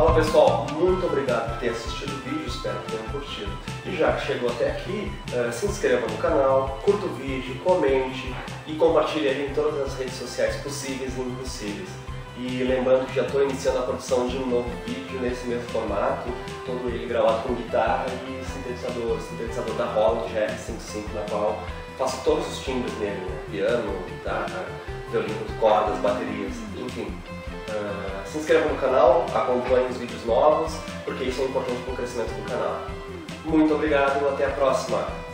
Fala pessoal, muito obrigado por ter assistido o vídeo, espero que tenham curtido. E já que chegou até aqui, se inscreva no canal, curta o vídeo, comente e compartilhe ele em todas as redes sociais possíveis e impossíveis. E lembrando que já estou iniciando a produção de um novo vídeo nesse mesmo formato, todo ele gravado com guitarra e sintetizador da Roland GR-55, na qual faço todos os timbres nele, né? Piano, guitarra, violino, cordas, baterias, enfim. Se inscreva no canal, acompanhe os vídeos novos, porque isso é importante para o crescimento do canal. Muito obrigado e até a próxima!